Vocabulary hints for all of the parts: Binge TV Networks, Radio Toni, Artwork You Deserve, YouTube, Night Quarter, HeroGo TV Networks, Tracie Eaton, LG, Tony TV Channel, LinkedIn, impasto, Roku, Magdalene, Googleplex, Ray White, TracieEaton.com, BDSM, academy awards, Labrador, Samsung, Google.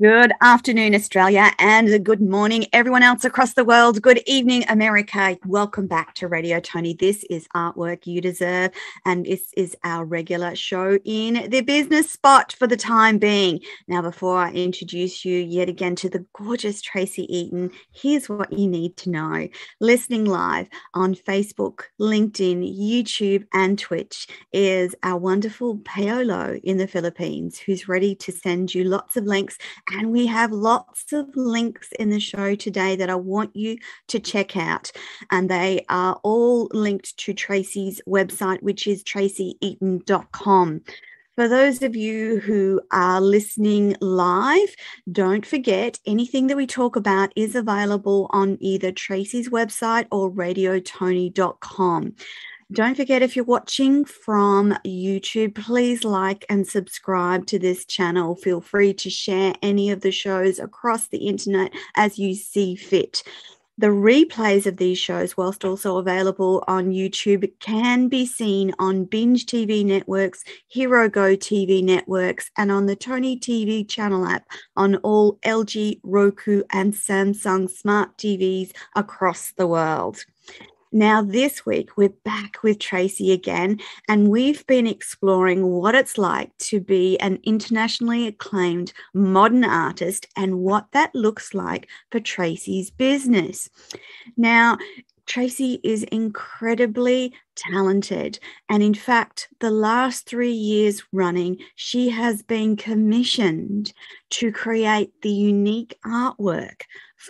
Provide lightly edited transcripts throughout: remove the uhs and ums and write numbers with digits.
Good afternoon, Australia, and a good morning, everyone else across the world. Good evening, America. Welcome back to Radio Toni. This is Artwork You Deserve, and this is our regular show in the business spot for the time being. Now, before I introduce you yet again to the gorgeous Tracie Eaton, here's what you need to know. Listening live on Facebook, LinkedIn, YouTube, and Twitch is our wonderful Paolo in the Philippines, who's ready to send you lots of links. And we have lots of links in the show today that I want you to check out. And they are all linked to Tracie's website, which is TracieEaton.com. For those of you who are listening live, don't forget anything that we talk about is available on either Tracie's website or radiotoni.com. Don't forget, if you're watching from YouTube, please like and subscribe to this channel. Feel free to share any of the shows across the internet as you see fit. The replays of these shows, whilst also available on YouTube, can be seen on Binge TV Networks, HeroGo TV Networks, and on the Tony TV Channel app on all LG, Roku, and Samsung smart TVs across the world. Now, this week, we're back with Tracie again, and we've been exploring what it's like to be an internationally acclaimed modern artist and what that looks like for Tracie's business. Now, Tracie is incredibly talented, and in fact, the last 3 years running, she has been commissioned to create the unique artwork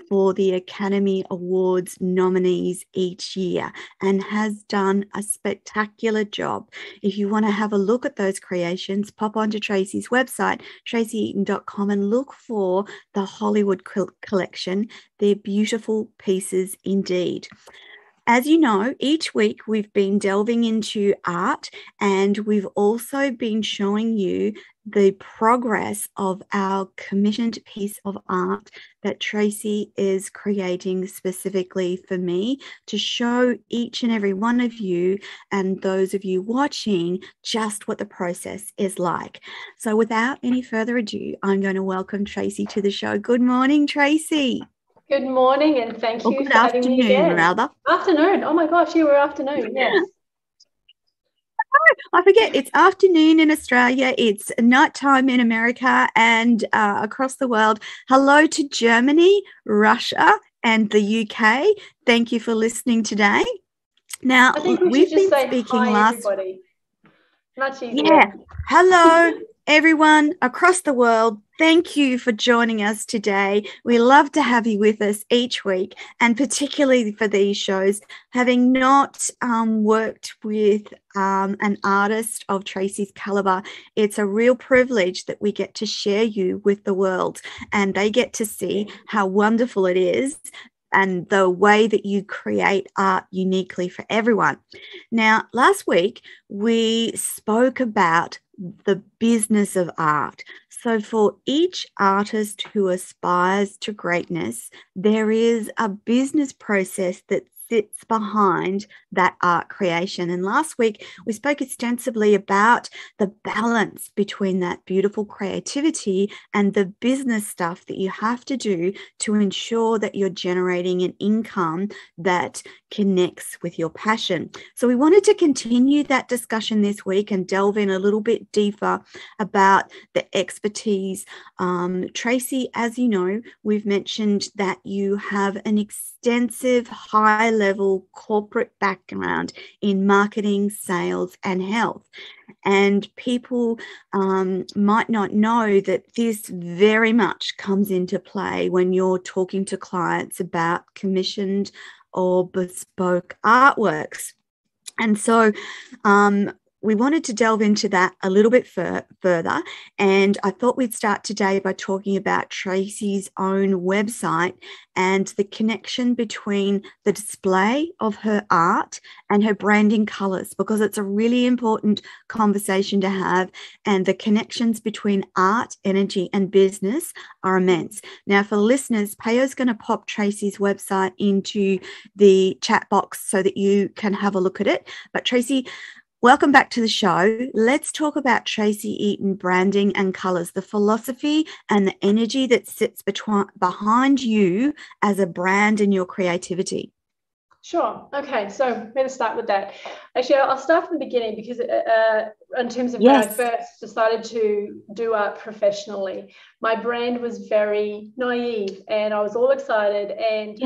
for the Academy Awards nominees each year, and has done a spectacular job. If you want to have a look at those creations, pop onto Tracie's website, TracieEaton.com, and look for the Hollywood collection. They're beautiful pieces indeed. As you know, each week we've been delving into art, and we've also been showing you the progress of our commissioned piece of art that Tracie is creating specifically for me to show each and every one of you and those of you watching just what the process is like. So without any further ado, I'm going to welcome Tracie to the show. Good morning, Tracie. Good morning, and thank you for having me again. Afternoon. Oh my gosh, you were afternoon. Yes. I forget. It's afternoon in Australia. It's nighttime in America and across the world. Hello to Germany, Russia, and the UK. Thank you for listening today. Now, I think we've been speaking last. Much easier. Yeah. Hello. Everyone across the world, thank you for joining us today. We love to have you with us each week, and particularly for these shows. Having not worked with an artist of Tracie's calibre, it's a real privilege that we get to share you with the world, and they get to see how wonderful it is and the way that you create art uniquely for everyone. Now, last week, we spoke about the business of art. So for each artist who aspires to greatness, there is a business process that sits behind that art creation. And last week, we spoke extensively about the balance between that beautiful creativity and the business stuff that you have to do to ensure that you're generating an income that connects with your passion. So we wanted to continue that discussion this week and delve in a little bit deeper about the expertise. Tracie, as you know, we've mentioned that you have an extensive high high-level corporate background in marketing, sales, and health. And people might not know that this very much comes into play when you're talking to clients about commissioned or bespoke artworks. And so we wanted to delve into that a little bit further, and I thought we'd start today by talking about Tracie's own website and the connection between the display of her art and her branding colours, because it's a really important conversation to have, and the connections between art, energy and business are immense. Now, for listeners, Peyo's going to pop Tracie's website into the chat box so that you can have a look at it. But Tracie, welcome back to the show. Let's talk about Tracie Eaton branding and colours, the philosophy and the energy that sits behind you as a brand and your creativity. Sure. Okay, so I'm going to start with that. Actually, I'll start from the beginning, because in terms of when I first decided to do art professionally, my brand was very naive and I was all excited and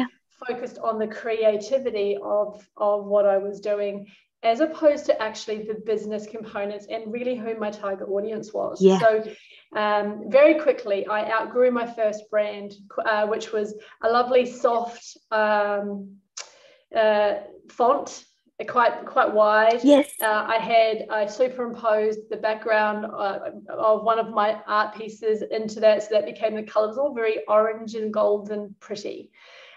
focused on the creativity of what I was doing, as opposed to actually the business components and really who my target audience was. Yeah. So very quickly, I outgrew my first brand, which was a lovely soft font, quite wide. Yes. I superimposed the background of one of my art pieces into that, so that became the colours, all very orange and gold and pretty.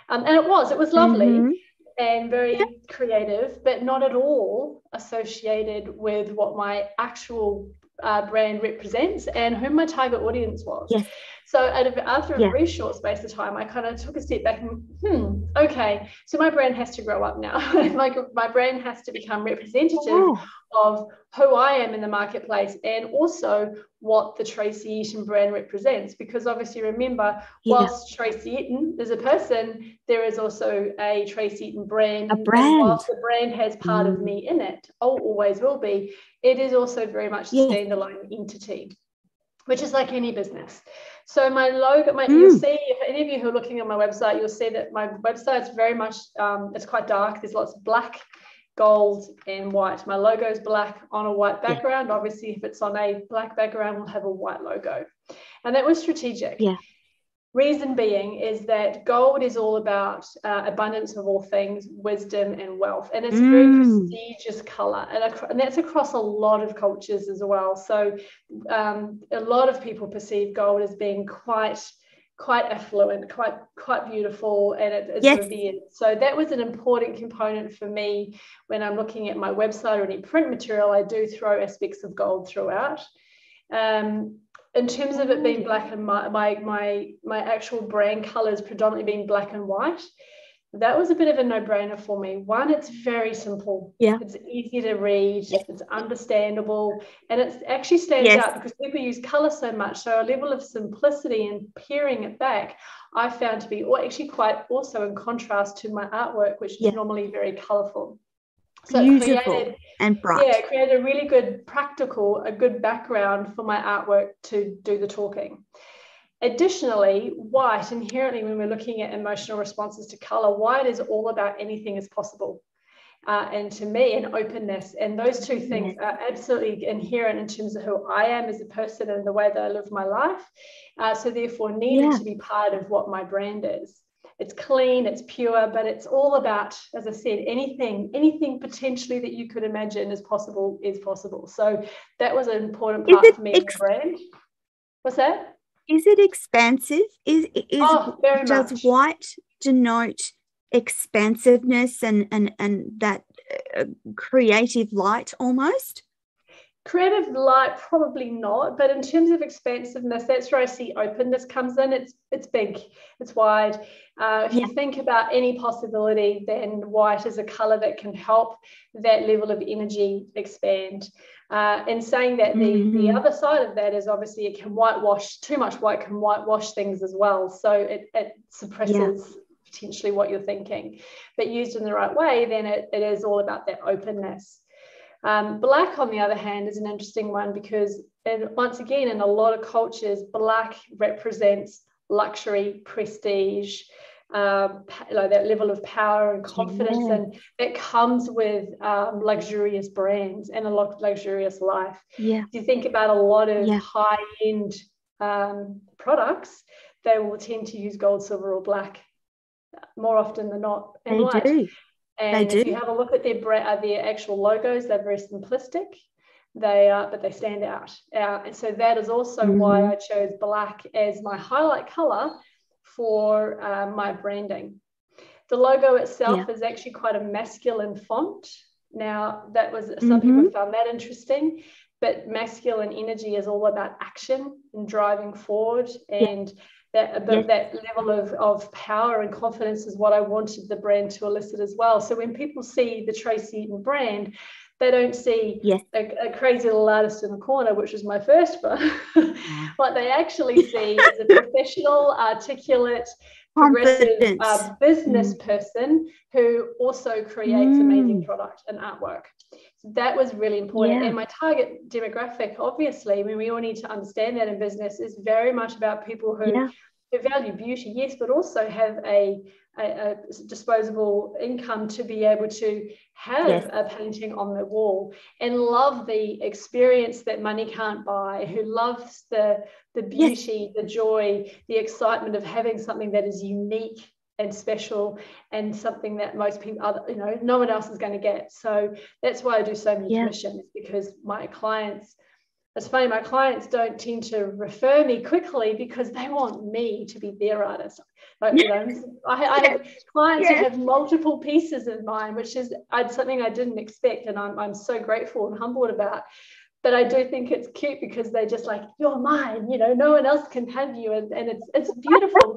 And it was lovely. Mm-hmm. And very creative, but not at all associated with what my actual brand represents and who my target audience was. Yes. So after a very short space of time, I kind of took a step back and, okay, so my brand has to grow up now. my brand has to become representative of who I am in the marketplace, and also what the Tracie Eaton brand represents. Because obviously, remember, whilst Tracie Eaton is a person, there is also a Tracie Eaton brand. A brand. Whilst the brand has part of me in it, always will be, it is also very much a standalone entity, which is like any business. So my logo, you'll see, if any of you who are looking at my website, you'll see that my website's very much, it's quite dark. There's lots of black, gold and white. My logo is black on a white background. Yeah. Obviously, if it's on a black background, we'll have a white logo. And that was strategic. Yeah. Reason being is that gold is all about abundance of all things, wisdom and wealth. And it's a very prestigious colour. And that's across a lot of cultures as well. So a lot of people perceive gold as being quite affluent, quite beautiful, and it's revered. So that was an important component for me when I'm looking at my website or any print material. I do throw aspects of gold throughout. In terms of it being black and my actual brand colours predominantly being black and white, that was a bit of a no-brainer for me. One, it's very simple. Yeah. It's easy to read. Yes. It's understandable. And it actually stands out, because people use colour so much. So a level of simplicity and peering it back, I found to be actually quite also in contrast to my artwork, which is normally very colourful. So beautiful, it created, and bright. Yeah, it created a really good practical, a good background for my artwork to do the talking. Additionally, white, inherently when we're looking at emotional responses to colour, white is all about anything is possible. And to me, an openness. And those two things are absolutely inherent in terms of who I am as a person and the way that I live my life. So therefore needed to be part of what my brand is. It's clean, it's pure, but it's all about, as I said, anything potentially that you could imagine is possible is possible. So that was an important part for me in the brand. What's that? Is it expansive? Very much. Does white denote expansiveness and that creative light almost? Creative light, probably not, but in terms of expansiveness, that's where I see openness comes in. It's big, it's wide. If you think about any possibility, then white is a colour that can help that level of energy expand. And saying that, the other side of that is obviously it can whitewash, too much white can whitewash things as well. So it suppresses potentially what you're thinking. But used in the right way, then it is all about that openness. Black, on the other hand, is an interesting one because, once again, in a lot of cultures, black represents luxury, prestige, like that level of power and confidence, mm-hmm. and that comes with luxurious brands and a luxurious life. Yeah. If you think about a lot of high-end products, they will tend to use gold, silver, or black more often than not. And they light. Do. And if you have a look at their actual logos, they're very simplistic. They are, but they stand out. And so that is also why I chose black as my highlight color for my branding. The logo itself is actually quite a masculine font. Now, that was some people found that interesting, but masculine energy is all about action and driving forward, and that level of power and confidence is what I wanted the brand to elicit as well. So when people see the Tracie Eaton brand, they don't see a crazy little artist in the corner, which was my first book. What they actually see is a professional, articulate, progressive business person who also creates amazing product and artwork. So that was really important. And my target demographic, obviously, I mean, we all need to understand that in business, is very much about people who value beauty, yes, but also have a disposable income to be able to have a painting on the wall, and love the experience that money can't buy, who loves the beauty, the joy, the excitement of having something that is unique and special, and something that most people, no one else is going to get. So that's why I do so many commissions, because my clients, it's funny, my clients don't tend to refer me quickly because they want me to be their artist. Like, I have clients who have multiple pieces in mind, which is something I didn't expect, and I'm so grateful and humbled about. But I do think it's cute because they just like, you're mine, no one else can have you, and it's beautiful.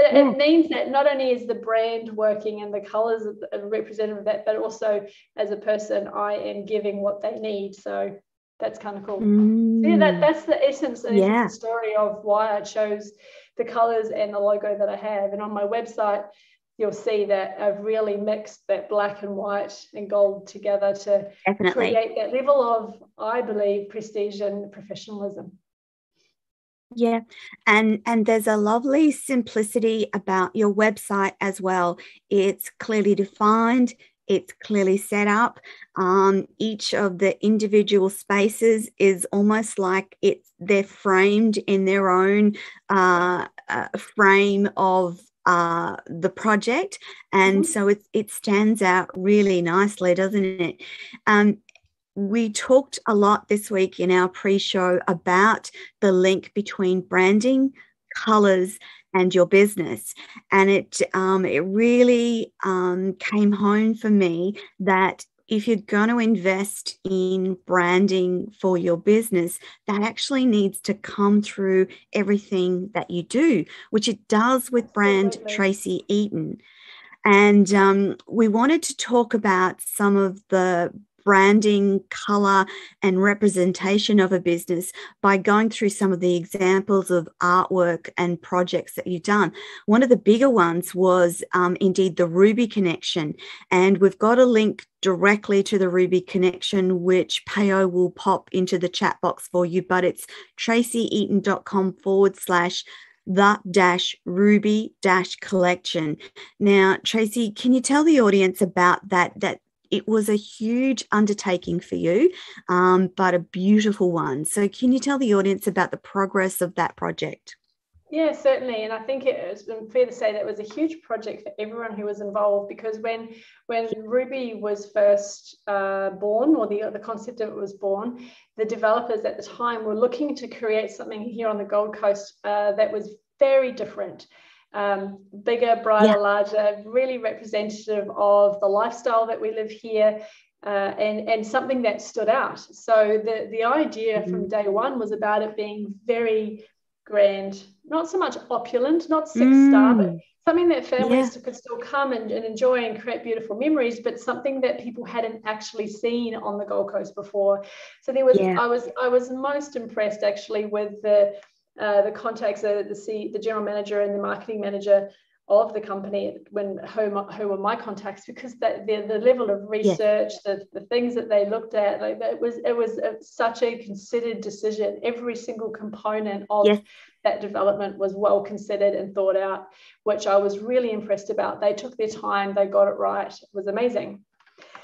It means that not only is the brand working and the colours are representative of that, but also as a person, I am giving what they need. So that's kind of cool. So that's the essence and the story of why I chose the colours and the logo that I have. And on my website, you'll see that I've really mixed that black and white and gold together to create that level of, I believe, prestige and professionalism. Yeah, and there's a lovely simplicity about your website as well. It's clearly defined. It's clearly set up. Each of the individual spaces is almost like they're framed in their own frame of the project. And so it stands out really nicely, doesn't it? We talked a lot this week in our pre-show about the link between branding, colours, and your business, and it really came home for me that if you're going to invest in branding for your business, that actually needs to come through everything that you do, which it does with brand Tracie Eaton. And we wanted to talk about some of the branding, colour and representation of a business by going through some of the examples of artwork and projects that you've done. One of the bigger ones was indeed the Ruby Connection, and we've got a link directly to the Ruby Connection, which Payo will pop into the chat box for you, but it's TracieEaton.com/the-Ruby-Collection. Now, Tracie, can you tell the audience about that? It was a huge undertaking for you, but a beautiful one. So can you tell the audience about the progress of that project? Yeah, certainly. And I think it's been fair to say that it was a huge project for everyone who was involved, because when Ruby was first born, or the concept of it was born, the developers at the time were looking to create something here on the Gold Coast that was very different. Bigger, brighter, larger, really representative of the lifestyle that we live here, and something that stood out. So the idea from day one was about it being very grand, not so much opulent, not six-star, but something that families could still come and enjoy and create beautiful memories, but something that people hadn't actually seen on the Gold Coast before. So there was, I was most impressed actually with the contacts, the general manager and the marketing manager all of the company when who were my contacts, because the level of research, the things that they looked at, like it was such a considered decision. Every single component of that development was well considered and thought out, which I was really impressed about. They took their time, they got it right. It was amazing.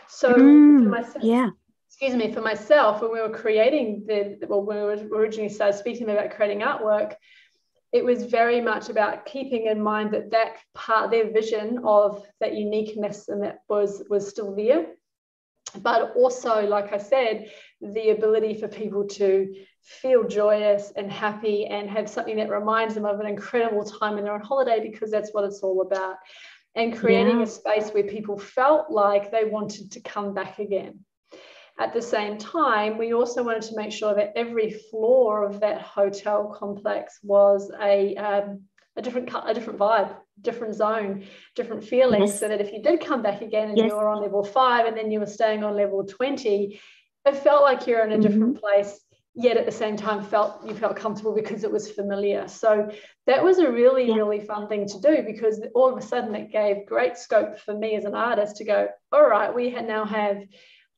So for myself, for myself, when we were creating when we originally started speaking about creating artwork, it was very much about keeping in mind that part, their vision of that uniqueness, and that was still there. But also, like I said, the ability for people to feel joyous and happy and have something that reminds them of an incredible time when they're on holiday, because that's what it's all about. And creating a space where people felt like they wanted to come back again. At the same time, we also wanted to make sure that every floor of that hotel complex was a different vibe, different zone, different feeling, so that if you did come back again and you were on level 5 and then you were staying on level 20, it felt like you're in a different place, yet at the same time you felt comfortable because it was familiar. So that was a really, really fun thing to do, because all of a sudden it gave great scope for me as an artist to go, all right, we now have...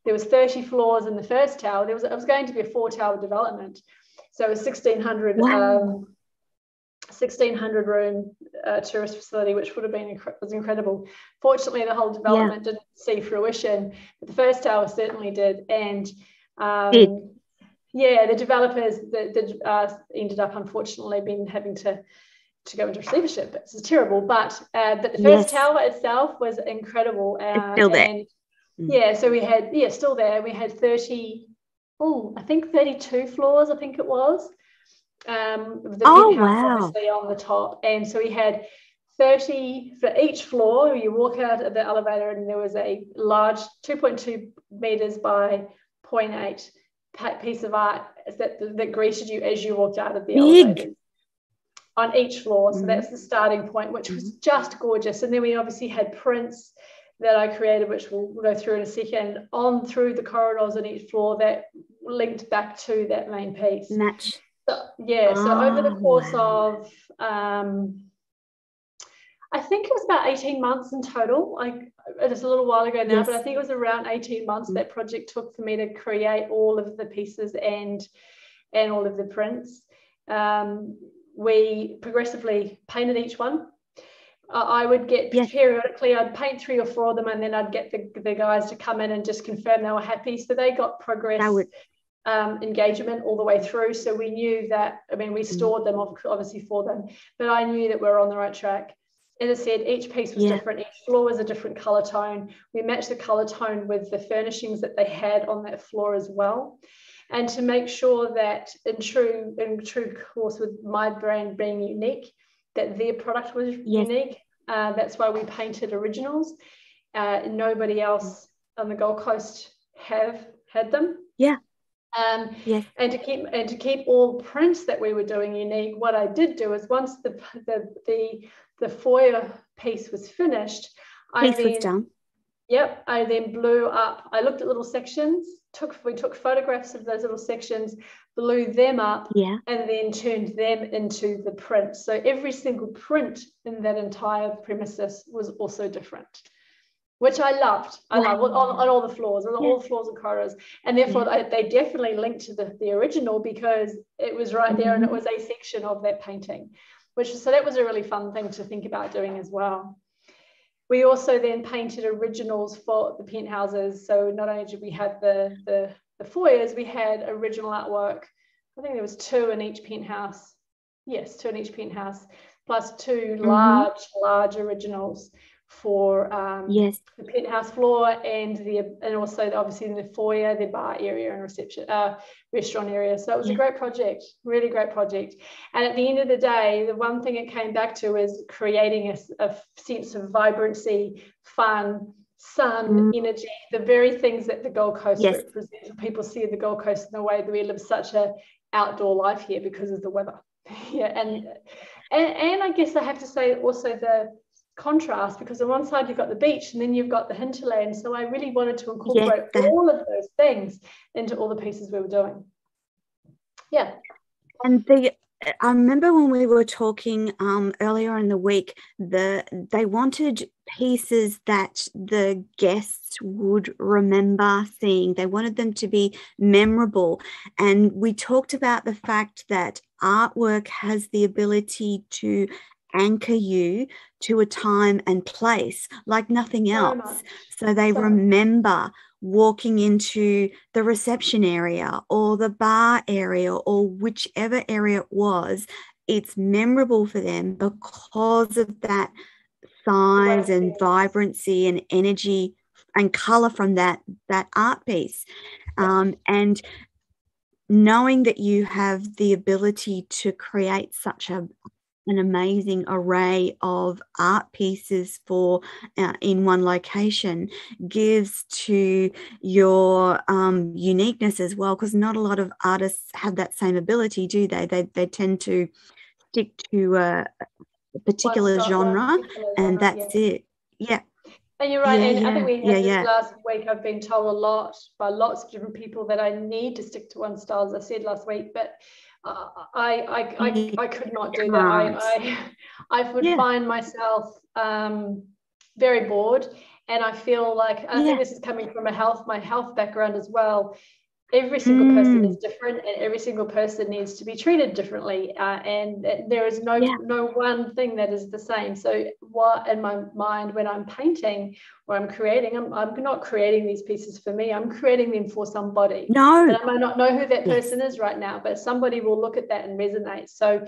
There was 30 floors in the first tower. It was going to be a 4-tower development. So it was 1,600 room tourist facility, which would have been was incredible. Fortunately, the whole development didn't see fruition, but the first tower certainly did. And the developers ended up, unfortunately, having to go into receivership. It's terrible, but the first tower itself was incredible. Still there. So we had, still there. We had 32 floors, I think it was. The big house, obviously, on the top. And so we had 30 for each floor. You walk out of the elevator and there was a large 2.2 metres by 0.8 piece of art that greeted you as you walked out of the elevator. On each floor. So that's the starting point, which was just gorgeous. And then we obviously had prints that I created, which we'll go through in a second, on through the corridors on each floor that linked back to that main piece. Match. So over the course of, I think it was about 18 months in total. It was a little while ago now, but I think it was around 18 months that project took for me to create all of the pieces and all of the prints. We progressively painted each one. I would get periodically, I'd paint 3 or 4 of them, and then I'd get the guys to come in and just confirm they were happy. So they got engagement all the way through. So we knew that, we stored them obviously for them, but I knew that we were on the right track. As I said, each piece was different. Each floor was a different colour tone. We matched the colour tone with the furnishings that they had on that floor as well. And to make sure that in true course with my brand being unique, that their product was unique. That's why we painted originals. Nobody else on the Gold Coast had them. And to keep all prints that we were doing unique, what I did do is once the foyer piece was finished, I then blew up. I looked at little sections. We took photographs of those little sections, blew them up, and then turned them into the print. So every single print in that entire premises was also different, which I loved. I loved on all the floors, all the floors and corridors. And therefore, they definitely linked to the original, because it was right there and it was a section of that painting. So that was a really fun thing to think about doing as well. We also then painted originals for the penthouses. So not only did we have the foyers, we had original artwork. I think there was 2 in each penthouse. Yes, 2 in each penthouse, plus 2 large originals for the penthouse floor and also obviously in the foyer, the bar area and restaurant area. So it was a great project, really great project. And at the end of the day, the one thing it came back to is creating a sense of vibrancy, fun, sun, energy, the very things that the Gold Coast represents. People see the Gold Coast in the way that we live such an outdoor life here because of the weather. And I guess I have to say also the contrast, because on one side you've got the beach and then you've got the hinterland, so I really wanted to incorporate all of those things into all the pieces we were doing. And the I remember when we were talking earlier in the week, they wanted pieces that the guests would remember seeing. They wanted them to be memorable. And we talked about the fact that artwork has the ability to anchor you to a time and place like nothing else. So they remember walking into the reception area or the bar area or whichever area it was. It's memorable for them because of that size and vibrancy and energy and color from that art piece. And knowing that you have the ability to create such an amazing array of art pieces for in one location gives to your uniqueness as well, because not a lot of artists have that same ability, do they? They tend to stick to a particular genre, and that's it. Yeah. And you're right, and I think we had this last week. I've been told a lot by lots of different people that I need to stick to one style, as I said last week, but I could not do that. I would find myself very bored, and I feel like I think this is coming from my health background as well. Every single person is different, and every single person needs to be treated differently, and there is no one thing that is the same. So what in my mind when I'm painting or I'm creating, I'm not creating these pieces for me, I'm creating them for somebody. And I might not know who that person is right now, but somebody will look at that and resonate. So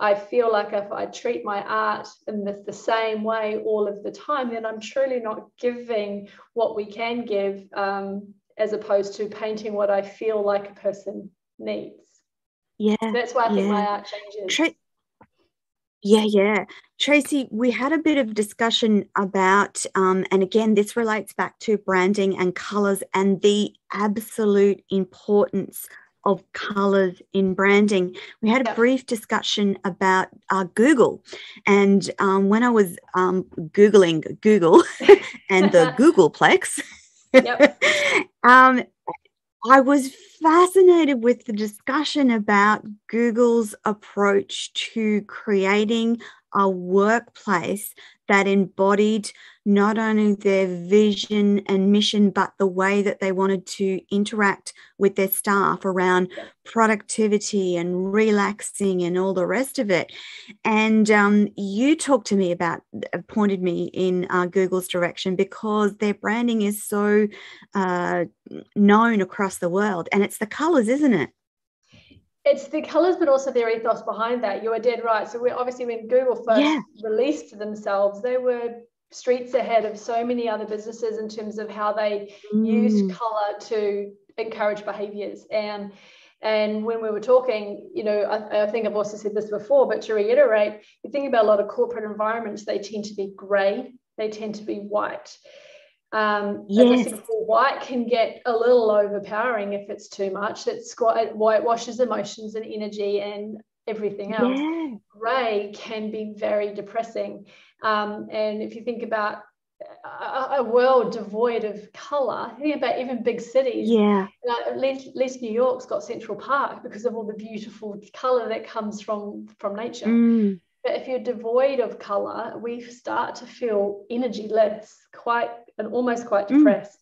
I feel like if I treat my art in the same way all of the time, then I'm truly not giving what we can give, as opposed to painting what I feel like a person needs. Yeah. So that's why I think my art changes. Tracie, we had a bit of discussion about, and again, this relates back to branding and colours and the absolute importance of colours in branding. We had a brief discussion about Google, and when I was Googling Google and the Googleplex, I was fascinated with the discussion about Google's approach to creating a workplace that embodied not only their vision and mission, but the way that they wanted to interact with their staff around productivity and relaxing and all the rest of it. And you talked to me about, pointed me in Google's direction, because their branding is so known across the world, and it's the colours, isn't it? It's the colours, but also their ethos behind that. You are dead right. So obviously when Google first released themselves, they were streets ahead of so many other businesses in terms of how they used colour to encourage behaviours. And when we were talking, you know, I think I've also said this before, but to reiterate, you think about a lot of corporate environments, they tend to be grey, they tend to be white. White can get a little overpowering if it's too much. That's whitewashes emotions and energy and everything else. Grey can be very depressing, and if you think about a world devoid of colour, think about even big cities. At least New York's got Central Park because of all the beautiful colour that comes from nature. But if you're devoid of colour, we start to feel energy-less, almost quite depressed.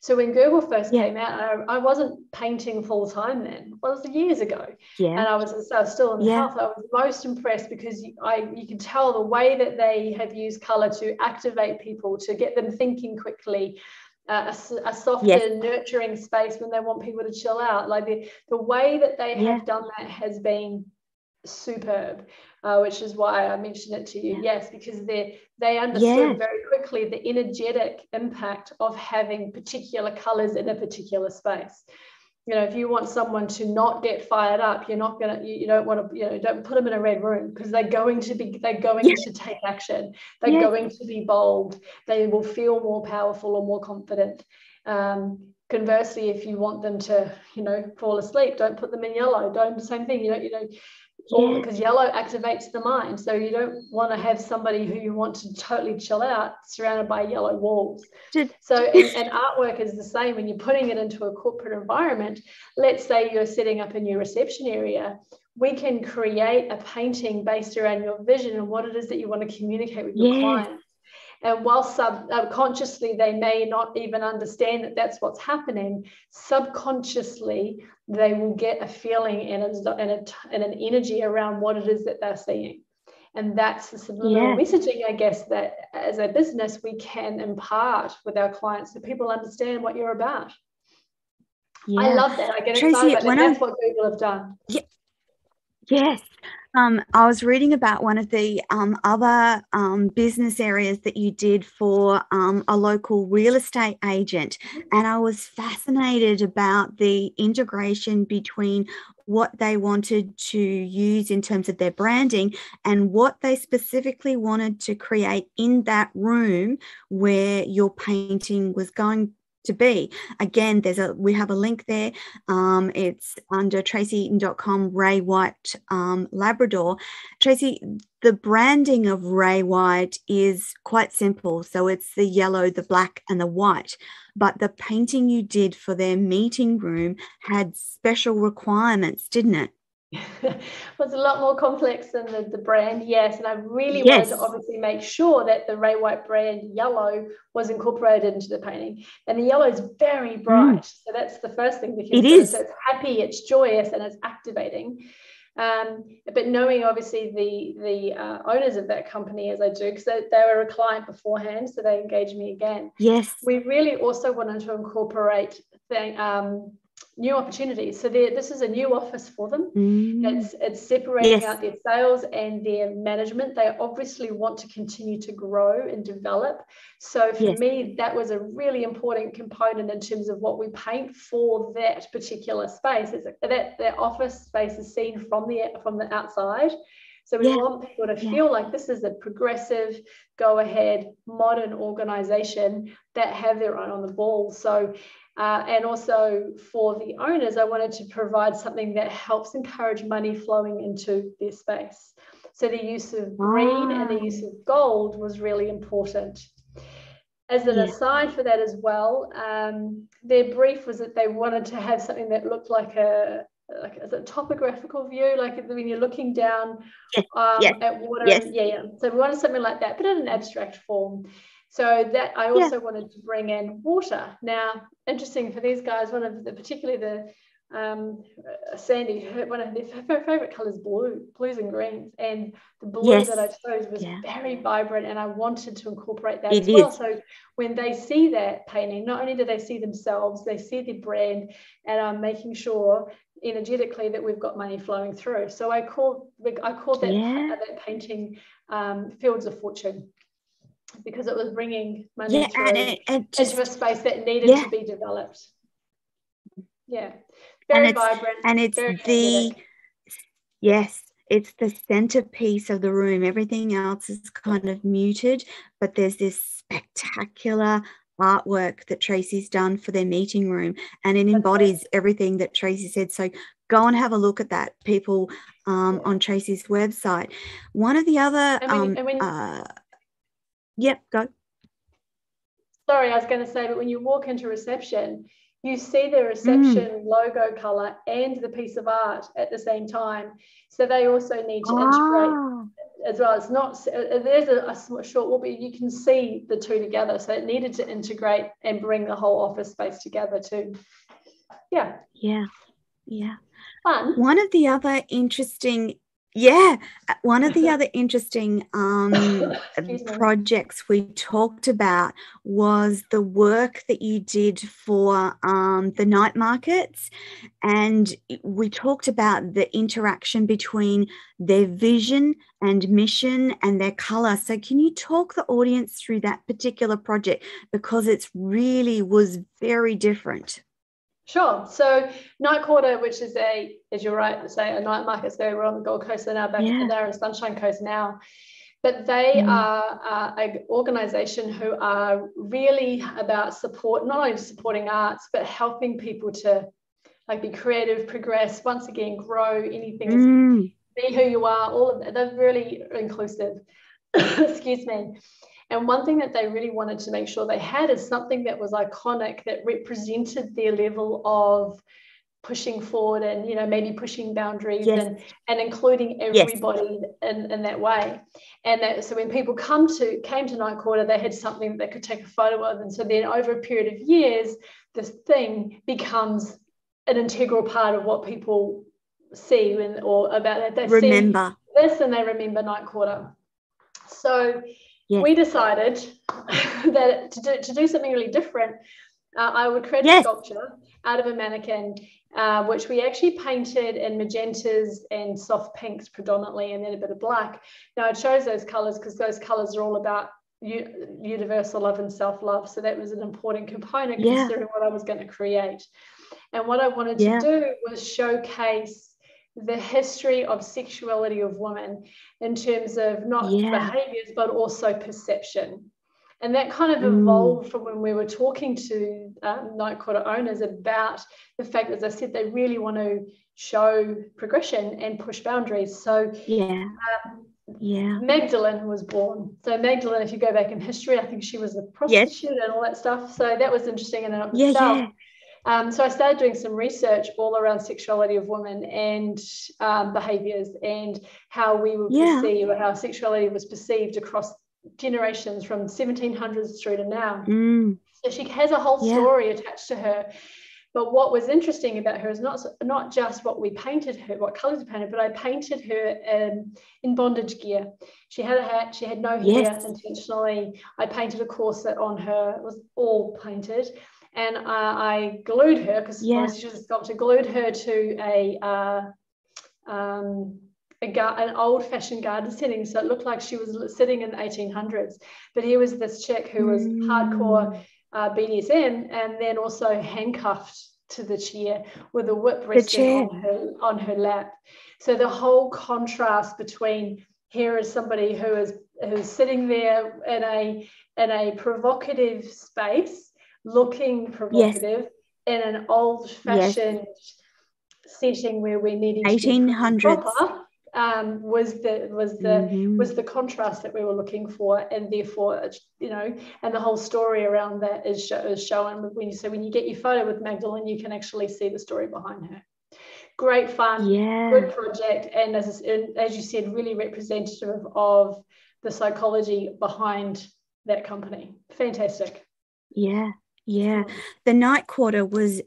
So when Google first came out, I wasn't painting full-time then. Well, it was years ago. And I was still in the health. I was most impressed because you can tell the way that they have used colour to activate people, to get them thinking quickly, a softer, nurturing space when they want people to chill out. Like the way that they have done that has been superb, which is why I mentioned it to you. Yes, because they understood very quickly the energetic impact of having particular colors in a particular space. You know, if you want someone to not get fired up, don't put them in a red room, because they're going to take action. They're going to be bold. They will feel more powerful or more confident. Conversely, if you want them to, fall asleep, don't put them in yellow. Same thing. Because yellow activates the mind, so you don't want to have somebody who you want to totally chill out surrounded by yellow walls. And artwork is the same when you're putting it into a corporate environment. Let's say you're setting up a new reception area. we can create a painting based around your vision and what it is that you want to communicate with your clients. And while subconsciously they may not even understand that that's what's happening, subconsciously they will get a feeling and an energy around what it is that they're seeing. And that's the subliminal messaging, I guess, that as a business we can impart with our clients so people understand what you're about. Yeah. I love that. I get excited. That's what Google have done. Yeah. Yes. I was reading about one of the other business areas that you did for a local real estate agent, and I was fascinated about the integration between what they wanted to use in terms of their branding and what they specifically wanted to create in that room where your painting was going to be. Again, we have a link there. It's under TracieEaton.com, Ray White, Labrador. Tracie, the branding of Ray White is quite simple. So it's the yellow, the black, and the white. But the painting you did for their meeting room had special requirements, didn't it? It was a lot more complex than the brand, yes, and I really wanted to obviously make sure that the Ray White brand yellow was incorporated into the painting, and the yellow is very bright, so that's the first thing, because so it's happy, it's joyous, and it's activating. But knowing obviously the owners of that company, as I do, because they were a client beforehand, so they engaged me again. Yes, we really also wanted to incorporate new opportunities. So this is a new office for them. It's separating out their sales and their management. They obviously want to continue to grow and develop. So for me, that was a really important component in terms of what we paint for that particular space. It's that their office space is seen from the outside. So we want people to feel like this is a progressive, go-ahead, modern organisation that have their own on the ball. So, and also for the owners, I wanted to provide something that helps encourage money flowing into their space. So the use of green and the use of gold was really important. As an aside for that as well, their brief was that they wanted to have something that looked like a topographical view, like when you're looking down at water. Yes. So we wanted something like that, but in an abstract form. So that I also wanted to bring in water. Now, interesting for these guys, particularly the Sandy, one of their favorite colors, blues and greens, and the blue that I chose was very vibrant, and I wanted to incorporate that as well. So when they see that painting, not only do they see themselves, they see their brand, and I'm making sure energetically that we've got money flowing through. So I called that that painting Fields of Fortune, because it was bringing money through into a space that needed to be developed. Yeah, very vibrant. And it's it's the centerpiece of the room. Everything else is kind of muted, but there's this spectacular artwork that Tracie's done for their meeting room, and it embodies everything that Tracie said. So go and have a look at that, people, on Tracie's website. One of the other... go. Sorry, I was going to say, but when you walk into reception, you see the reception logo colour and the piece of art at the same time. So they also need to integrate as well. It's not, there's a short walk, but you can see the two together. So it needed to integrate and bring the whole office space together too. Yeah. Yeah. Yeah. Fun. One of the other interesting projects we talked about was the work that you did for the night markets, and we talked about the interaction between their vision and mission and their colour. So can you talk the audience through that particular project, because it's really was very different? Sure. So Night Quarter, which is as you're right to say, a night market. So we're on the Gold Coast, they're now back in there, and Sunshine Coast now. But they are an organisation who are really about support, not only supporting arts, but helping people to be creative, progress, once again, grow, anything, be who you are, all of that. They're really inclusive. Excuse me. And one thing that they really wanted to make sure they had is something that was iconic, that represented their level of pushing forward and, you know, maybe pushing boundaries and including everybody in that way. And that, so when people came to Night Quarter, they had something that they could take a photo of. And so then over a period of years, this thing becomes an integral part of what people see when, or about it. They remember this and they remember Night Quarter. So we decided that to do something really different, I would create a sculpture out of a mannequin, which we actually painted in magentas and soft pinks predominantly, and then a bit of black. Now, I chose those colours because those colours are all about universal love and self-love. So that was an important component considering what I was going to create. And what I wanted to do was showcase the history of sexuality of women in terms of not behaviours but also perception. And that kind of evolved from when we were talking to Night Quarter owners about the fact, as I said, they really want to show progression and push boundaries. So Magdalene was born. So Magdalene, if you go back in history, I think she was a prostitute and all that stuff. So that was interesting in and of itself. So I started doing some research all around sexuality of women and behaviours and how we were perceived, or how sexuality was perceived across generations from 1700s through to now. So she has a whole story attached to her. But what was interesting about her is not just what we painted her, what colours we painted, but I painted her in bondage gear. She had a hat, she had no hair intentionally. I painted a corset on her. It was all painted. And I glued her, because she was a sculptor, glued her to an old-fashioned garden setting, so it looked like she was sitting in the 1800s. But here was this chick who was hardcore BDSM, and then also handcuffed to the chair with a whip resting on her lap. So the whole contrast between, here is somebody who's sitting there in a provocative space, looking provocative in an old-fashioned setting where we needed 1800s. Was the contrast that we were looking for, and therefore, you know, and the whole story around that is shown when you get your photo with Magdalene, you can actually see the story behind her. Great fun, good project, and as you said, really representative of the psychology behind that company. Fantastic. The Night Quarter was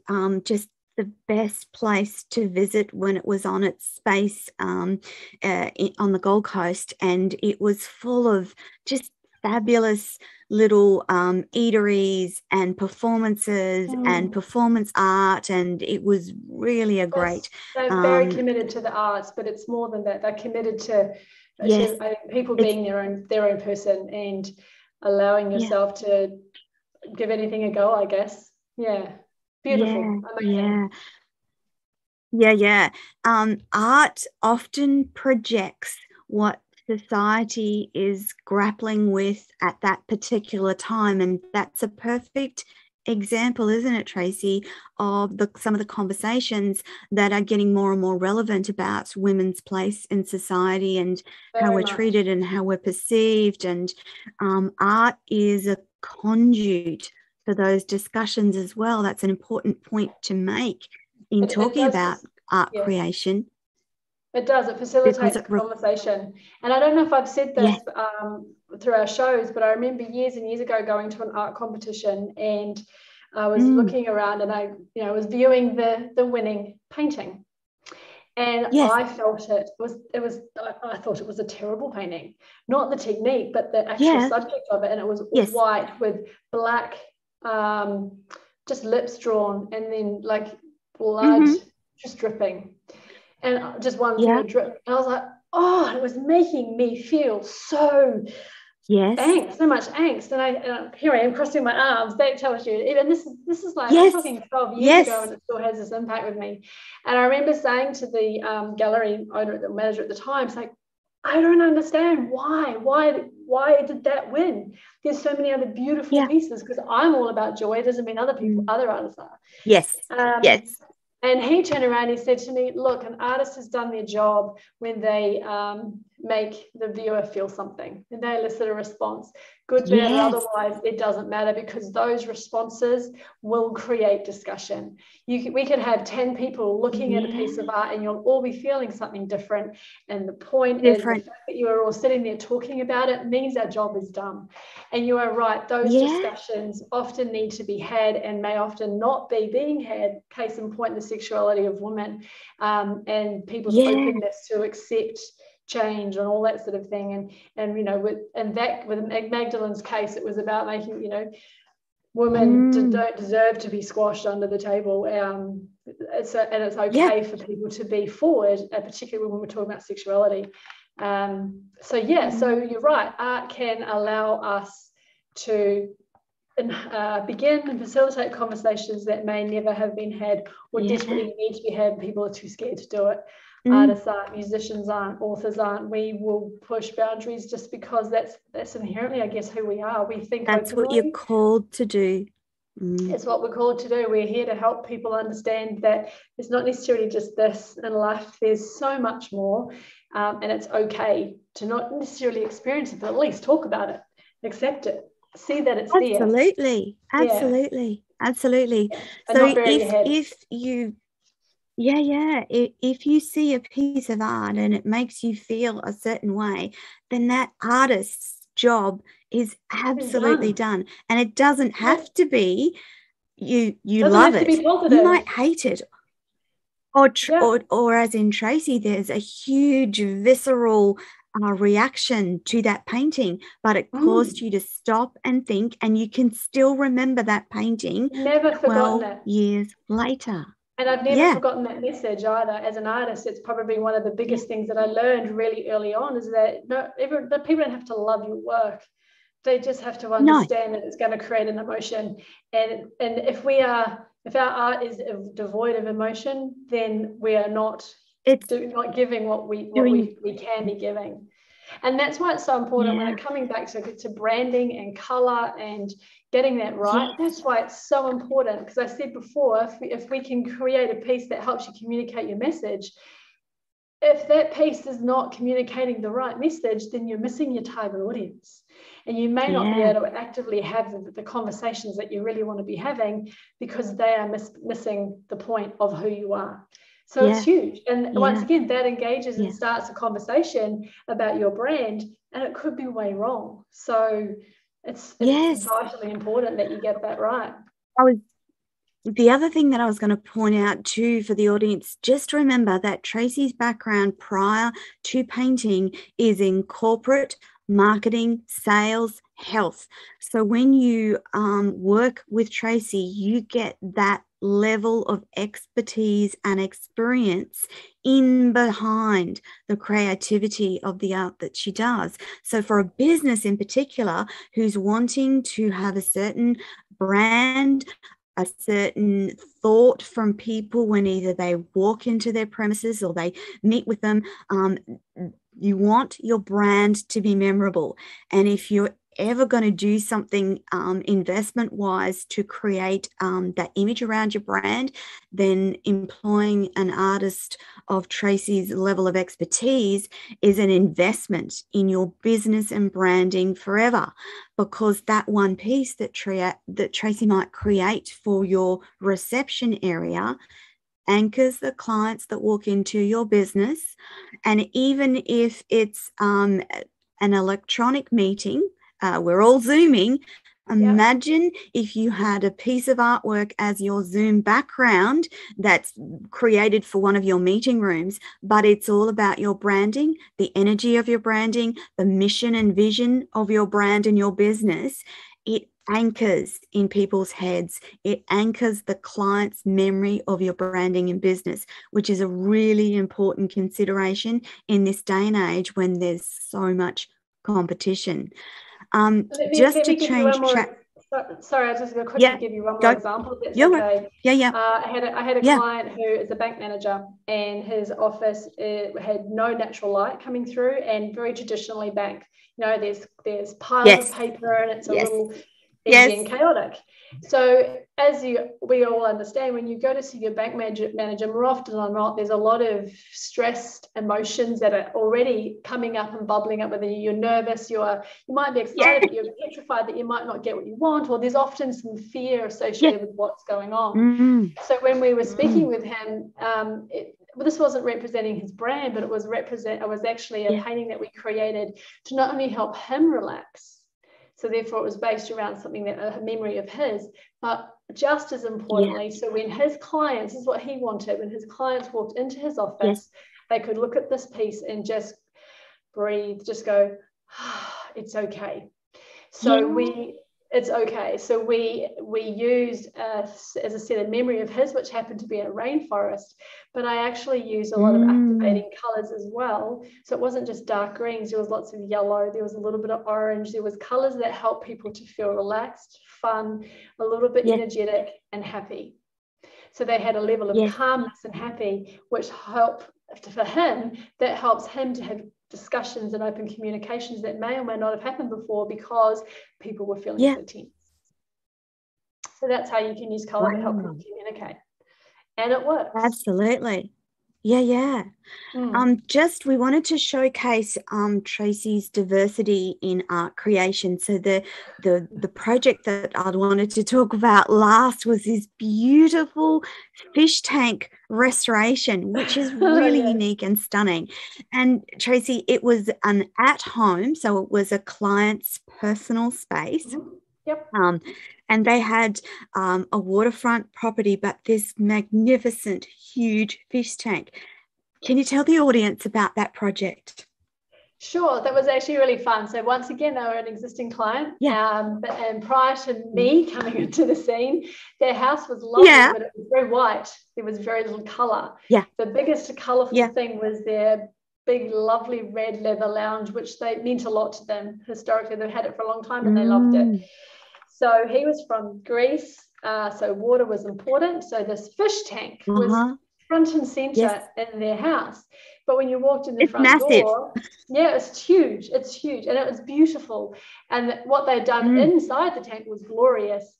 just the best place to visit when it was on its space on the Gold Coast, and it was full of just fabulous little eateries and performances and performance art, and it was really a great. They're very committed to the arts, but it's more than that. They're committed to people being their own person and allowing yourself to give anything a go, I guess. Beautiful. Amazing. Art often projects what society is grappling with at that particular time, and that's a perfect example, isn't it, Tracie, of some of the conversations that are getting more and more relevant about women's place in society and how we're treated and how we're perceived. And art is a conduit for those discussions as well. That's an important point to make in talking about art creation. It does. It facilitates the conversation. And I don't know if I've said this through our shows, but I remember years and years ago going to an art competition, and I was looking around, and I, you know, was viewing the winning painting, and I felt it was. I thought it was a terrible painting, not the technique, but the actual subject of it, and it was white with black. Just lips drawn, and then like blood just dripping, and just one little drip. And I was like, oh, it was making me feel so angst, so much angst. And here I am crossing my arms. That tells you. Even this is like talking 12 years ago, and it still has this impact with me. And I remember saying to the gallery owner, the manager at the time, it's like, I don't understand why did that win? There's so many other beautiful pieces, because I'm all about joy. It doesn't mean other artists are. And he turned around and he said to me, look, an artist has done their job when they make the viewer feel something, and they elicit a response, good, bad, yes. Otherwise it doesn't matter, because those responses will create discussion. We could have 10 people looking at a piece of art, and you'll all be feeling something different, and the point is the fact that you are all sitting there talking about it means our job is done. And you are right, those discussions often need to be had and may often not be being had, case in point the sexuality of women, and people's openness to accept change and all that sort of thing. And you know, with Magdalene's case, it was about making, you know, women don't deserve to be squashed under the table. And it's okay for people to be forward, particularly when we're talking about sexuality. So you're right, art can allow us to begin and facilitate conversations that may never have been had or desperately need to be had. People are too scared to do it. Artists aren't, musicians aren't, authors aren't. We will push boundaries just because that's inherently, I guess, who we are. We think that's what you're called to do. It's what we're called to do. We're here to help people understand that it's not necessarily just this in life. There's so much more, and it's okay to not necessarily experience it, but at least talk about it, accept it, see that it's there. Absolutely. Yeah. So if you see a piece of art and it makes you feel a certain way, then that artist's job is absolutely done. And it doesn't have to be you love it. You might hate it. Or as in Tracie, there's a huge visceral reaction to that painting, but it caused you to stop and think, and you can still remember that painting 12 years later. And I've never forgotten that message either. As an artist, it's probably one of the biggest things that I learned really early on, is that that people don't have to love your work. They just have to understand that it's going to create an emotion. And if our art is devoid of emotion, then we are not giving what we can be giving. And that's why it's so important when it's coming back to branding and colour and getting that right. Yeah. That's why it's so important, because I said before, if we can create a piece that helps you communicate your message, if that piece is not communicating the right message, then you're missing your target audience. And you may not be able to actively have the conversations that you really want to be having, because they are missing the point of who you are. So it's huge. And once again, that engages and starts a conversation about your brand, and it could be way wrong. So it's vitally important that you get that right. The other thing that I was going to point out too for the audience, just remember that Tracie's background prior to painting is in corporate marketing, sales, health. So when you work with Tracie, you get that level of expertise and experience in behind the creativity of the art that she does. So for a business in particular who's wanting to have a certain brand, a certain thought from people when either they walk into their premises or they meet with them, you want your brand to be memorable. And if you're ever going to do something investment-wise to create that image around your brand, then employing an artist of Tracie's level of expertise is an investment in your business and branding forever, because that one piece that Tracie might create for your reception area anchors the clients that walk into your business. And even if it's an electronic meeting, we're all Zooming. Imagine if you had a piece of artwork as your Zoom background that's created for one of your meeting rooms, but it's all about your branding, the energy of your branding, the mission and vision of your brand and your business. It anchors in people's heads. It anchors the client's memory of your branding and business, which is a really important consideration in this day and age when there's so much competition. I just quickly give you one more example. That's okay. I had a client who is a bank manager, and his office had no natural light coming through, and very traditionally bank. You know, there's piles of paper, and it's a little being chaotic. So as we all understand, when you go to see your bank manager, more often than not, there's a lot of stressed emotions that are already coming up and bubbling up within you. You're nervous, you might be excited, but you're petrified that you might not get what you want, or there's often some fear associated with what's going on. Mm-hmm. So when we were speaking with him, well, this wasn't representing his brand, but it was actually a painting that we created to not only help him relax, so therefore it was based around something that a memory of his, but just as importantly, so when his clients, this is what he wanted, when his clients walked into his office, they could look at this piece and just breathe, just go, ah, it's okay. So it's okay. So we used, as I said, a memory of his, which happened to be in a rainforest, but I actually used a lot of activating colours as well. So it wasn't just dark greens. There was lots of yellow. There was a little bit of orange. There was colours that help people to feel relaxed, fun, a little bit energetic and happy. So they had a level of calmness and happy, which for him, that helps him to have discussions and open communications that may or may not have happened before because people were feeling so tense. So that's how you can use colour to help people communicate, and it works. Absolutely, we wanted to showcase Tracie's diversity in art creation. So the project that I wanted to talk about last was this beautiful fish tank restoration, which is really unique and stunning. And Tracie, it was an at-home, so it was a client's personal space. Mm-hmm. Yep. And they had a waterfront property, but this magnificent, huge fish tank. Can you tell the audience about that project? Sure, that was actually really fun. So once again, they were an existing client. Yeah. And prior to me coming into the scene, their house was lovely, but it was very white. There was very little colour. Yeah. The biggest colourful thing was their big, lovely red leather lounge, which they meant a lot to them. Historically, they've had it for a long time, and they loved it. So he was from Greece, so water was important. So this fish tank was front and centre in their house. But when you walked in the front door, it's huge, and it was beautiful. And what they'd done inside the tank was glorious.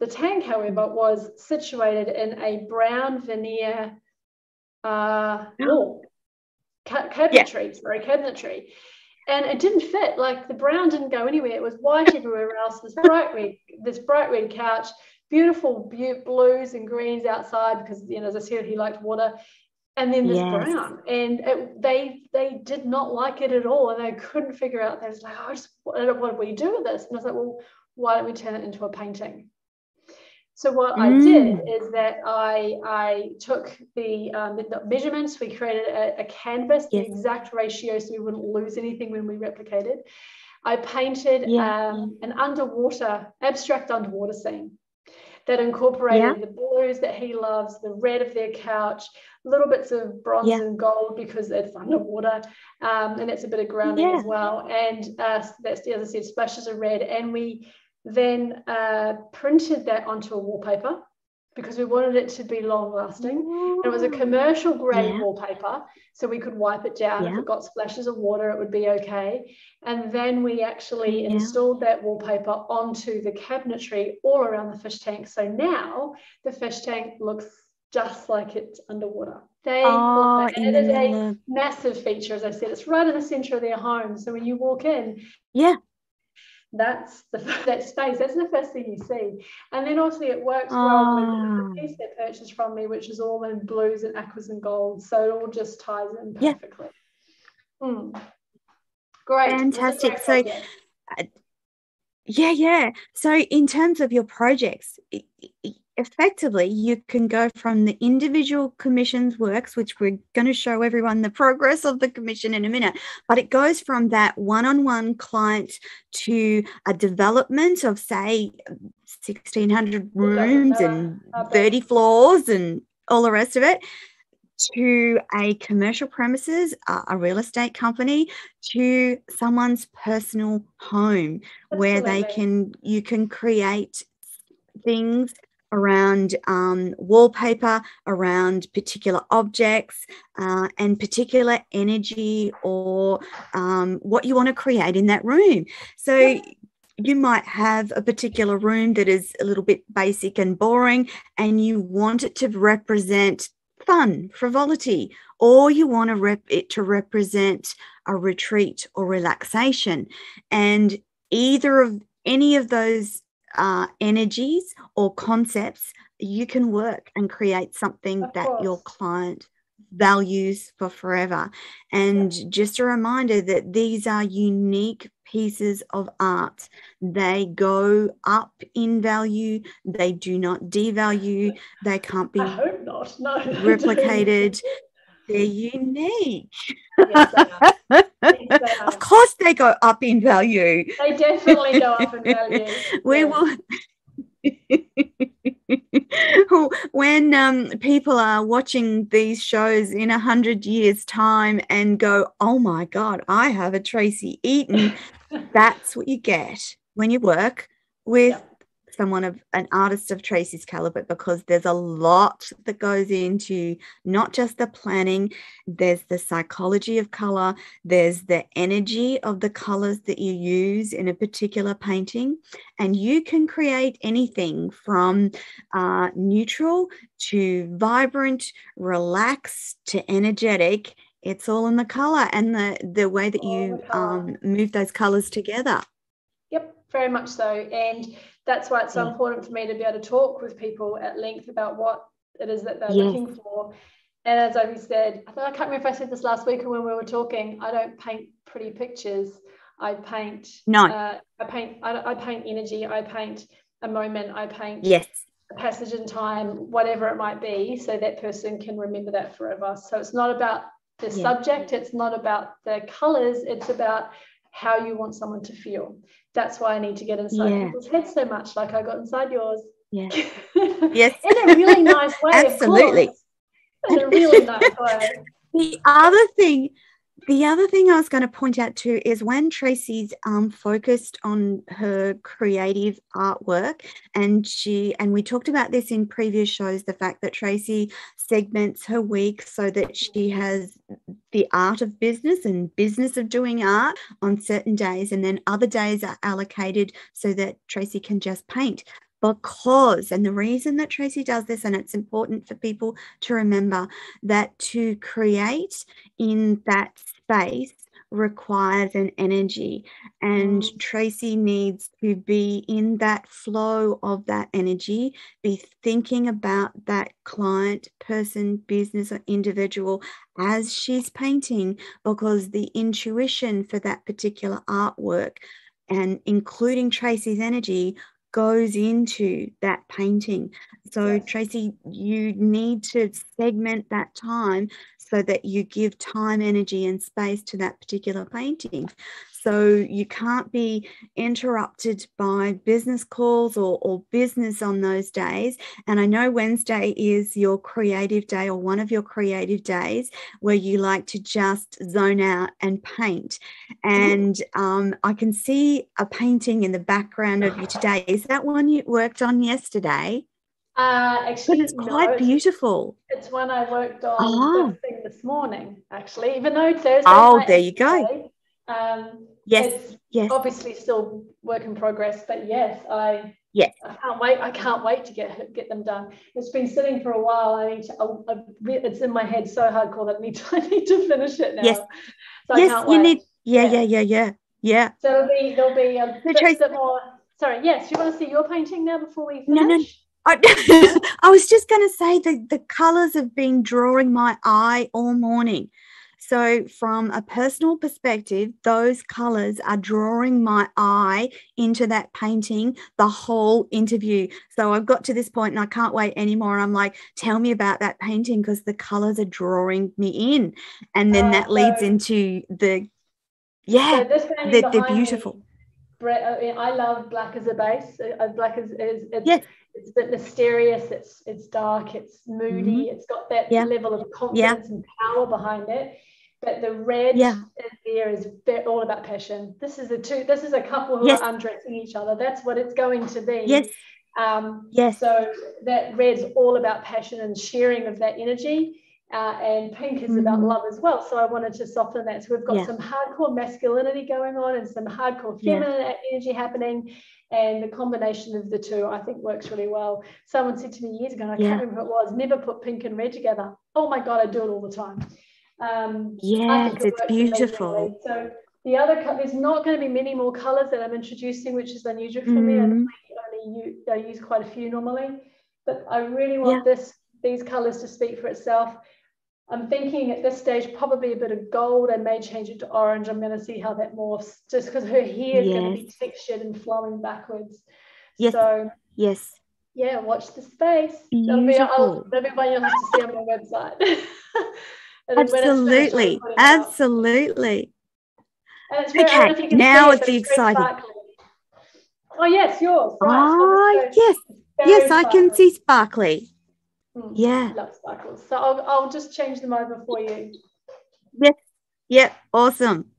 The tank, however, was situated in a brown veneer cabinetry. And it didn't fit. Like, the brown didn't go anywhere. It was white everywhere else. This bright red couch, beautiful blues and greens outside because, you know, as I said, he liked water. And then this brown, and they did not like it at all, and they couldn't figure out. They was like, what do we do with this? And I was like, well, why don't we turn it into a painting? So what I did is that I took the measurements. We created a canvas, the exact ratio, so we wouldn't lose anything when we replicated. I painted an abstract underwater scene that incorporated the blues that he loves, the red of their couch, little bits of bronze and gold because it's underwater, and that's a bit of grounding as well. And that's, as I said, splashes of red, and we then printed that onto a wallpaper because we wanted it to be long-lasting. And it was a commercial-grade wallpaper, so we could wipe it down. If it got splashes of water, it would be okay. And then we actually installed that wallpaper onto the cabinetry all around the fish tank. So now the fish tank looks just like it's underwater. It is a massive feature, as I said. It's right in the centre of their home. So when you walk in... yeah. That space, that's the first thing you see. And then obviously it works well with the piece they purchased from me, which is all in blues and aquas and gold, so it all just ties in perfectly. Great, fantastic. So so in terms of your projects, effectively you can go from the individual commission's works, which we're going to show everyone the progress of the commission in a minute, but it goes from that one-on-one client to a development of, say, 1,600 rooms and 30 floors and all the rest of it, to a commercial premises, a real estate company, to someone's personal home. Absolutely. Where you can create things around wallpaper, around particular objects and particular energy or what you want to create in that room. So you might have a particular room that is a little bit basic and boring, and you want it to represent fun, frivolity, or you want to represent a retreat or relaxation. And either of any of those energies or concepts, you can work and create something that your client values for forever. And just a reminder that these are unique pieces of art. They go up in value. They do not devalue. They can't be replicated. They're unique. Yes, they are. Yes, they are. Of course they go up in value. They definitely go up in value. When people are watching these shows in 100 years' time and go, oh my God, I have a Tracie Eaton, that's what you get when you work with someone of an artist of Tracie's caliber, because there's a lot that goes into not just the planning, there's the psychology of color, there's the energy of the colors that you use in a particular painting. And you can create anything from neutral to vibrant, relaxed to energetic. It's all in the color and the way that you move those colors together. Yep, very much so. And that's why it's so important for me to be able to talk with people at length about what it is that they're looking for. And as I said, I can't remember if I said this last week or when we were talking, I don't paint pretty pictures. I paint I paint energy. I paint a moment. I paint a passage in time, whatever it might be, so that person can remember that forever. So it's not about the subject. It's not about the colours. It's about how you want someone to feel. That's why I need to get inside people's heads so much, like I got inside yours. Yeah. Yes. In a really nice way. Absolutely. In a really nice way. The other thing I was going to point out too is when Tracie's focused on her creative artwork, and we talked about this in previous shows, the fact that Tracie segments her week so that she has the art of business and business of doing art on certain days, and then other days are allocated so that Tracie can just paint. And the reason that Tracie does this, and it's important for people to remember, that to create in that space requires an energy, and Tracie needs to be in that flow of that energy, be thinking about that client, person, business, or individual as she's painting, because the intuition for that particular artwork, and including Tracie's energy, goes into that painting. So Tracie, you need to segment that time so that you give time, energy, and space to that particular painting. So you can't be interrupted by business calls or business on those days. And I know Wednesday is your creative day, or one of your creative days, where you like to just zone out and paint. And I can see a painting in the background of you today. Is that one you worked on yesterday? Actually, but it's quite beautiful. It's one I worked on this morning, actually, even though Thursday. Oh, there you go. Yes. Obviously, still work in progress, but I can't wait. I can't wait to get them done. It's been sitting for a while. It's in my head so hardcore that I need to finish it now. Yes, so yes, I can't wait. Yeah. So there'll be a bit more. Sorry, yes. You want to see your painting now before we finish? No. I was just going to say that the colours have been drawing my eye all morning. So from a personal perspective, those colours are drawing my eye into that painting the whole interview. So I've got to this point and I can't wait anymore. I'm like, tell me about that painting, because the colours are drawing me in. And then that leads into they're beautiful. I love black as a base. Black it's a bit mysterious, it's dark, it's moody, it's got that level of confidence and power behind it. But the red there is all about passion. This is a couple who are undressing each other. That's what it's going to be. So that red's all about passion and sharing of that energy. and pink is about love as well. So I wanted to soften that. So we've got some hardcore masculinity going on and some hardcore feminine energy happening. And the combination of the two, I think, works really well. Someone said to me years ago, and I can't remember who it was, never put pink and red together. Oh my God, I do it all the time. Yes, it's beautiful. So the other color, there's not going to be many more colors that I'm introducing, which is unusual for me. I use quite a few normally, but I really want these colors to speak for itself. I'm thinking at this stage probably a bit of gold. I may change it to orange. I'm going to see how that morphs, just because her hair is going to be textured and flowing backwards. Yes. So yes. Yeah, watch the space. That'll be one you'll have to see on my website. Absolutely, absolutely. Okay, now it's the exciting. Oh yes, yours. Right. Oh so yes, sparkly. I can see sparkly. Yeah, love sparkles. So I'll just change them over for you. Yes. Yeah. Awesome.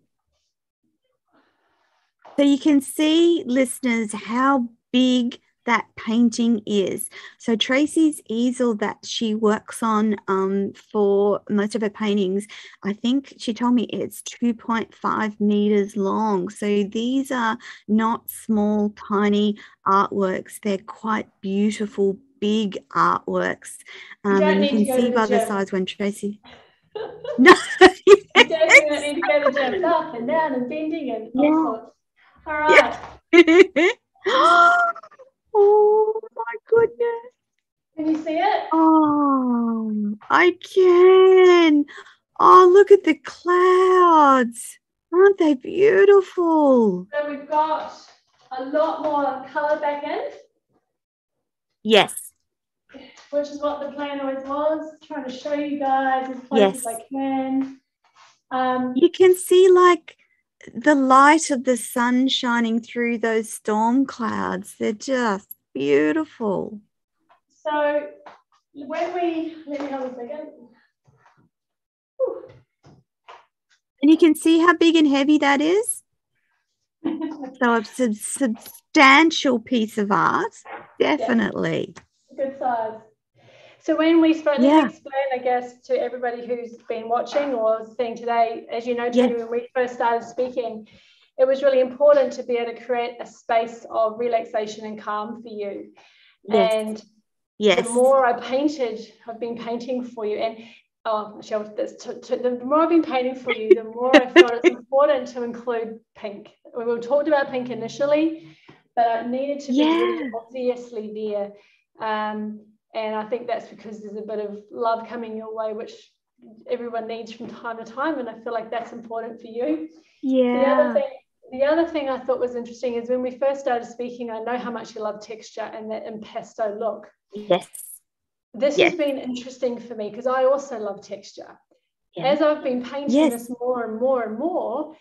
So you can see, listeners, how big that painting is. So Tracie's easel that she works on for most of her paintings, I think she told me it's 2.5 meters long. So these are not small, tiny artworks. They're quite beautiful, big artworks. And you can see by the size when Tracie... No. You don't need to go to the gym. Up and down and bending and all sorts. All right. Yeah. Oh my goodness. Can you see it? Oh, I can. Oh, look at the clouds. Aren't they beautiful? So we've got a lot more colour back in. Yes. Which is what the plan always was, trying to show you guys as close as I can. You can see like the light of the sun shining through those storm clouds. They're just beautiful. So when we, let me hold a second. Whew. And you can see how big and heavy that is. So a substantial piece of art, definitely. Yeah. Good size. So when we spoke, let's explain, I guess, to everybody who's been watching or seeing today, as you know, Tony, when we first started speaking, it was really important to be able to create a space of relaxation and calm for you. Yes. And the more I painted, I've been painting for you. And the more I've been painting for you, the more I felt it's important to include pink. We talked about pink initially, but it needed to be really obviously there. And I think that's because there's a bit of love coming your way, which everyone needs from time to time. And I feel like that's important for you. Yeah. The other thing I thought was interesting is when we first started speaking, I know how much you love texture and that impasto look. Yes. This has been interesting for me because I also love texture. Yeah. As I've been painting this more and more and more,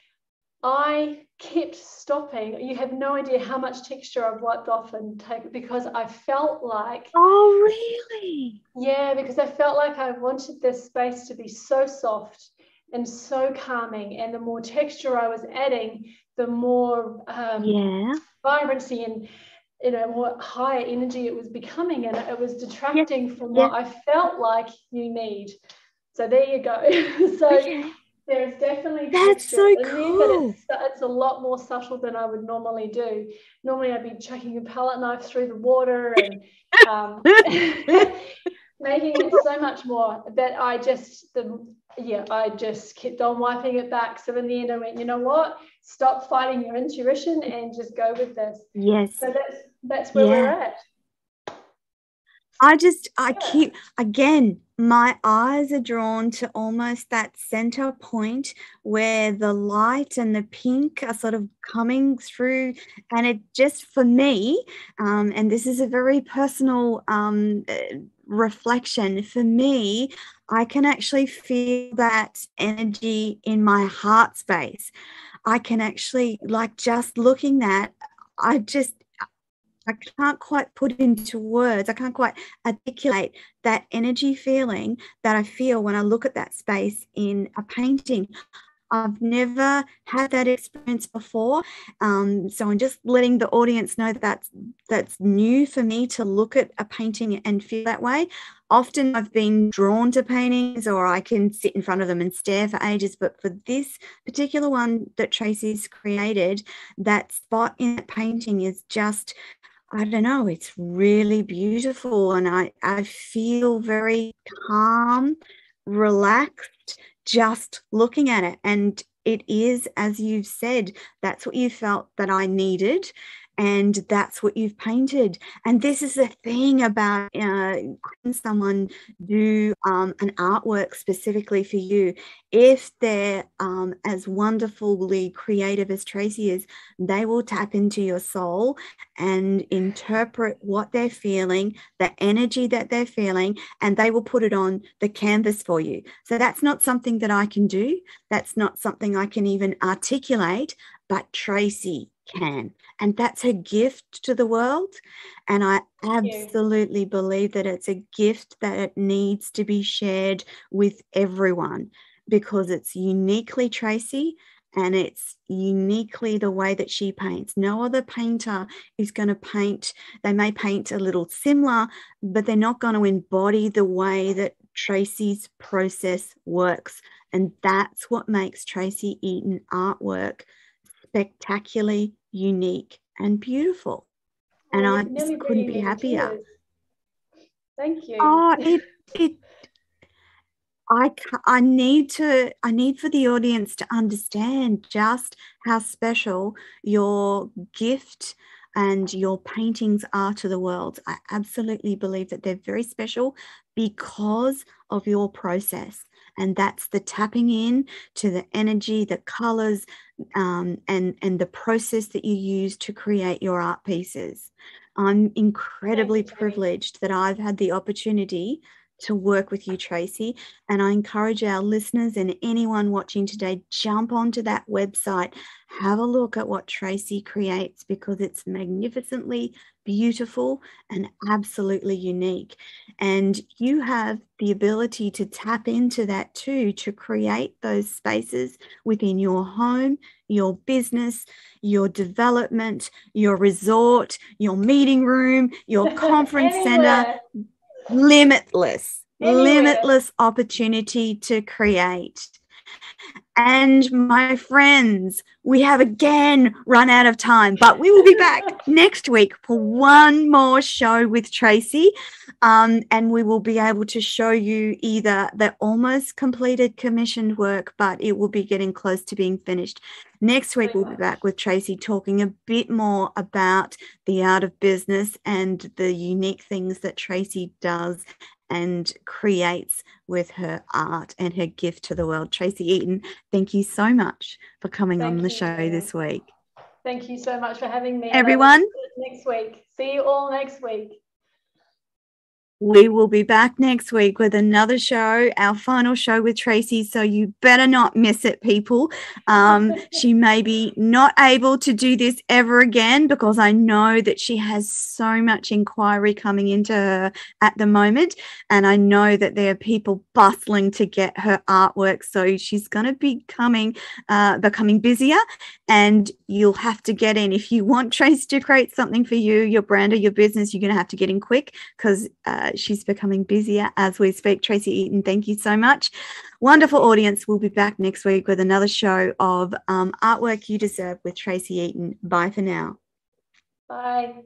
I kept stopping. You have no idea how much texture I've wiped off and taken because I felt like... Oh, really? Yeah, because I felt like I wanted this space to be so soft and so calming. And the more texture I was adding, the more vibrancy and, you know, more higher energy it was becoming. And it was detracting from what I felt like you need. So there you go. So... Okay. There's definitely that's so cool. There, it's a lot more subtle than I would normally do. Normally, I'd be chucking a palette knife through the water and making it so much more. But I just kept on wiping it back. So in the end, I went, you know what? Stop fighting your intuition and just go with this. Yes. So that's where we're at. My eyes are drawn to almost that center point where the light and the pink are sort of coming through. And it just, for me, and this is a very personal reflection, for me, I can actually feel that energy in my heart space. I can actually, like just looking at, I can't quite put into words. I can't quite articulate that energy feeling that I feel when I look at that space in a painting. I've never had that experience before. So I'm just letting the audience know that's new for me to look at a painting and feel that way. Often I've been drawn to paintings, or I can sit in front of them and stare for ages. But for this particular one that Tracie's created, that spot in that painting is just, I don't know, it's really beautiful. And I feel very calm, relaxed, just looking at it. And it is, as you've said, that's what you felt that I needed. And that's what you've painted. And this is the thing about having someone do an artwork specifically for you. If they're as wonderfully creative as Tracie is, they will tap into your soul and interpret what they're feeling, the energy that they're feeling, and they will put it on the canvas for you. So that's not something that I can do. That's not something I can even articulate, but Tracie can, and that's her gift to the world. And I absolutely believe that it's a gift that it needs to be shared with everyone, because it's uniquely Tracie and it's uniquely the way that she paints. No other painter is going to paint. They may paint a little similar, but they're not going to embody the way that Tracie's process works, and that's what makes Tracie Eaton artwork spectacularly unique and beautiful. And I just couldn't be happier. Tears. Thank you. Oh, I need for the audience to understand just how special your gift and your paintings are to the world. I absolutely believe that they're very special because of your process. And that's the tapping in to the energy, the colors, and the process that you use to create your art pieces. I'm incredibly privileged that I've had the opportunity to work with you, Tracie, and I encourage our listeners and anyone watching today, jump onto that website, have a look at what Tracie creates, because it's magnificently beautiful and absolutely unique. And you have the ability to tap into that too, to create those spaces within your home, your business, your development, your resort, your meeting room, your conference center. Limitless opportunity to create. And my friends, we have again run out of time, but we will be back next week for one more show with Tracie, and we will be able to show you either the almost completed commissioned work, but it will be getting close to being finished. Next week, we'll be back with Tracie talking a bit more about the art of business and the unique things that Tracie does and creates with her art and her gift to the world. Tracie Eaton, thank you so much for coming on the show this week. Thank you so much for having me. Everyone, next week. See you all next week. We will be back next week with another show, our final show with Tracie, so you better not miss it, people. She may be not able to do this ever again, because I know that she has so much inquiry coming into her at the moment, and I know that there are people bustling to get her artwork, so she's going to be becoming busier, and you'll have to get in. If you want Tracie to create something for you, your brand or your business, you're going to have to get in quick, because she's becoming busier as we speak. Tracie Eaton, thank you so much. Wonderful audience. We'll be back next week with another show of Artwork You Deserve with Tracie Eaton. Bye for now. Bye.